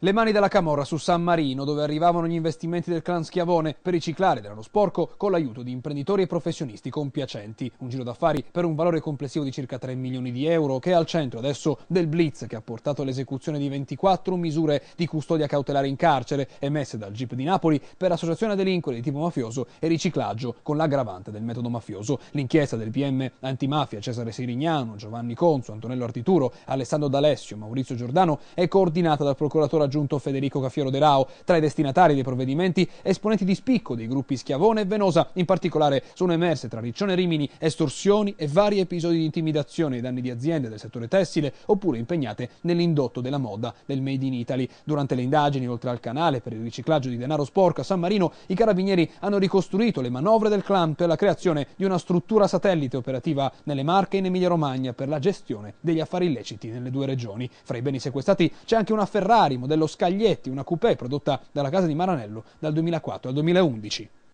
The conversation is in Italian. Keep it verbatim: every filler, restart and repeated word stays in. Le mani della camorra su San Marino, dove arrivavano gli investimenti del clan Schiavone per riciclare denaro sporco con l'aiuto di imprenditori e professionisti compiacenti. Un giro d'affari per un valore complessivo di circa tre milioni di euro che è al centro adesso del blitz che ha portato all'esecuzione di ventiquattro misure di custodia cautelare in carcere emesse dal G I P di Napoli per associazione a delinquere di tipo mafioso e riciclaggio con l'aggravante del metodo mafioso. L'inchiesta del P M antimafia Cesare Sirignano, Giovanni Conso, Antonello Artituro, Alessandro D'Alessio, Maurizio Giordano è coordinata dal procuratore aggiunto Federico Cafiero de Rao. Tra i destinatari dei provvedimenti esponenti di spicco dei gruppi Schiavone e Venosa, in particolare sono emerse tra Riccione e Rimini estorsioni e vari episodi di intimidazione ai danni di aziende del settore tessile oppure impegnate nell'indotto della moda del Made in Italy. Durante le indagini oltre al canale per il riciclaggio di denaro sporco a San Marino, i carabinieri hanno ricostruito le manovre del clan per la creazione di una struttura satellite operativa nelle Marche e in Emilia Romagna per la gestione degli affari illeciti nelle due regioni. Fra i beni sequestrati c'è anche una Ferrari modello Scaglietti, una coupé prodotta dalla casa di Maranello dal duemilaquattro al duemilaundici.